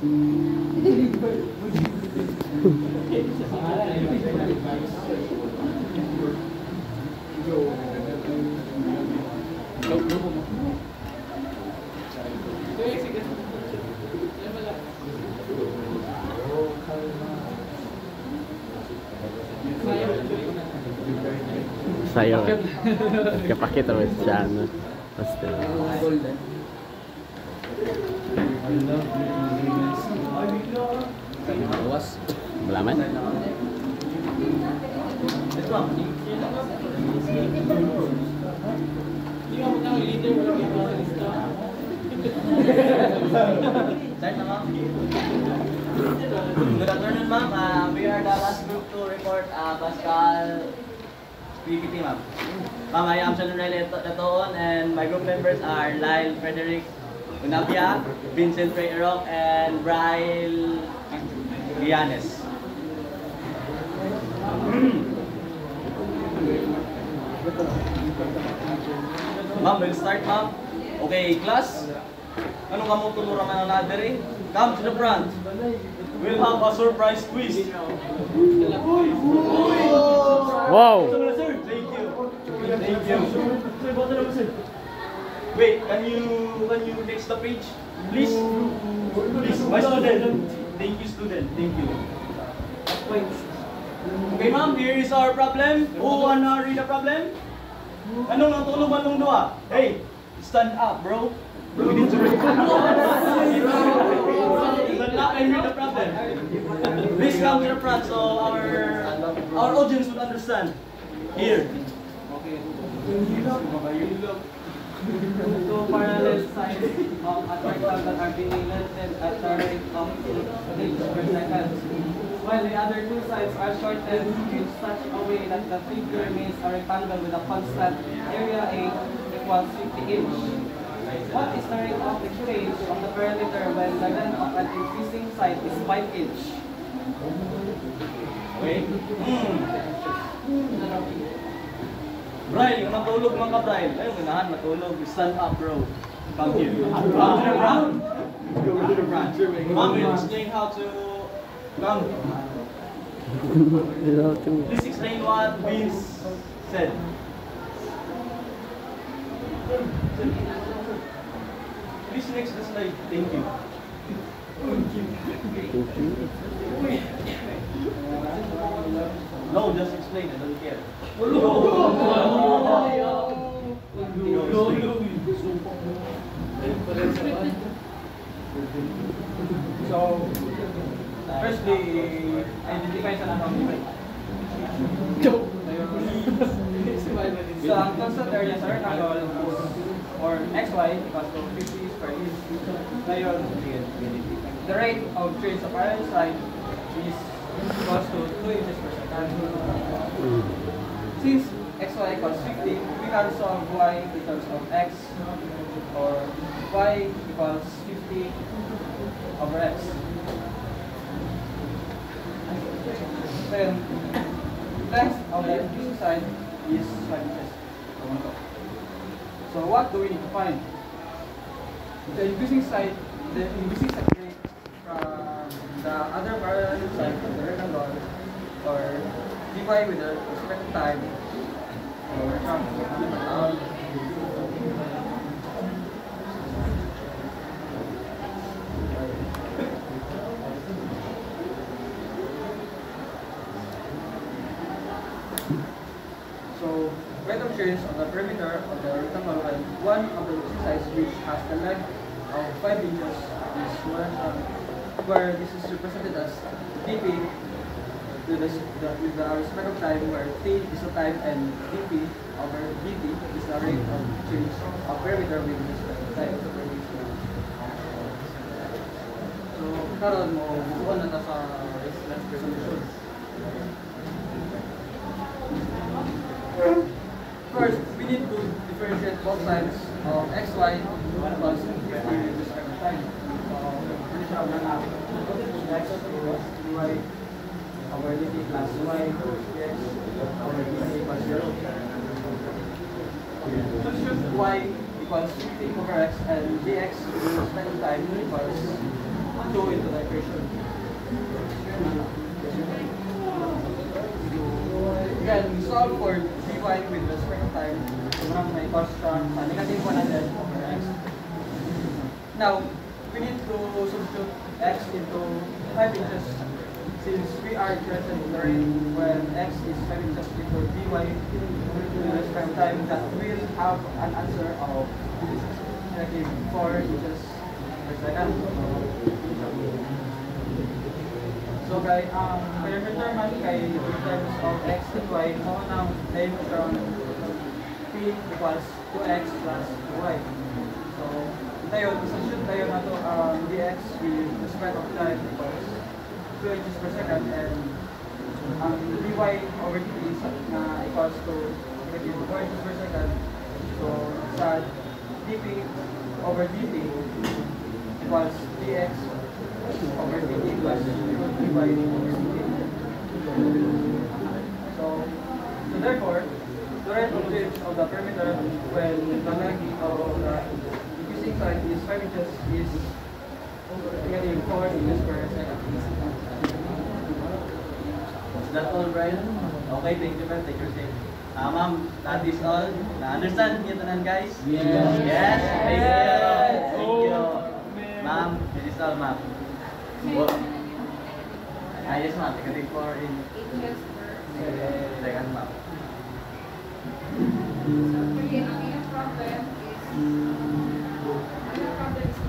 Sayang ya, kepake terus sana pasti. Belaman? Good afternoon, ma'am. We are the last group to report Pascal PPT, ma'am. Ma'am, I am Ryle Lianes and my group members are Lyle Frederick, Vincent Rok, and Ryle Lianes. Ma'am, we'll start, ma'am. Okay, class. Ano ka mo tulura man ang nadere? Come to the front. We'll have a surprise quiz. Wow! Thank you. Thank you. Wait, can you fix the page? Please? Please, my student. Thank you, student. Thank you. Okay, ma'am, here is our problem. Who wanna read the problem? Anong natuluman nung dua? Hey, stand up, bro. We need to read the problem. Stand up and read the problem. Please come to the front so our audience will understand. Here. Two parallel sides of a triangle that are being lengthened at the rate of 8%. While the other two sides are shortened in such a way that the figure remains a rectangle with a constant area A equals 50 inch. What is the rate of decay of the perimeter when the length of an increasing side is 5 inch? Wait. Brian, yung matulog mga Brian. Ayun, ganahan, matulog. Stand up, bro. Come here. Come to the ground. Come to the ground. Mom will explain how to... Come. Please explain what Vince said. Please next the slide. Thank you. No, just explain it. I don't care. So... Firstly, identify sa nakakabibay. Joke! So, ang constant area sa rectangle or xy equals to 50 square inch. Ngayon, the rate of change sa parallel side is equals to 2 inches per second. Since xy equals 50, we can solve y in terms of x or y equals 50 over x. Then, length of the increasing side is 5 inches. So what do we need to find? The increasing side rate from the other parallel side of the rectangle, or divide with the respective time, or on the perimeter of the rectangle and one of the sides which has the length of 5 inches is where this is represented as dp with the respect of time, where t is the time and dp over dt is the rate of change of perimeter with respect to time. So, karon mo buwan na nasa length resolution. First, we need to differentiate both sides of xy plus 50 with respect to time. X dy over dt plus y dx over dt equals 0. To shift y equals 50 over x and dx with respect to time equals go into that question. Then we solve for 3y with respect to time. May construct a negative 100 over x. Now, we need to substitute x into 5 inches since we are interested in learning when x is 5 inches before by with respect to time that will have an answer of negative 4 inches per second. So by determine in terms of x and y, mo ng dimension p equals 2x plus 2y. So tayo, substitute tayo na to dx with respect of time equals 2 inches per second and ang dy over dt na equals to negative 4 inches per second. So sa dp over dt equals dx over dt plus dy over dt. So therefore, the rate of change of the perimeter when the length of the increasing side is 5 inches is negative 4 inches per second. Is that all, Brian? Okay, thank you, man. Take your seat. Ma'am, that is all. Na-understand niyo tanan, guys? Yes. Yes. Thank you. Ma'am, this is all, ma'am. Yes, ma'am. Negative 4 in second, ma'am. So, really, the problem is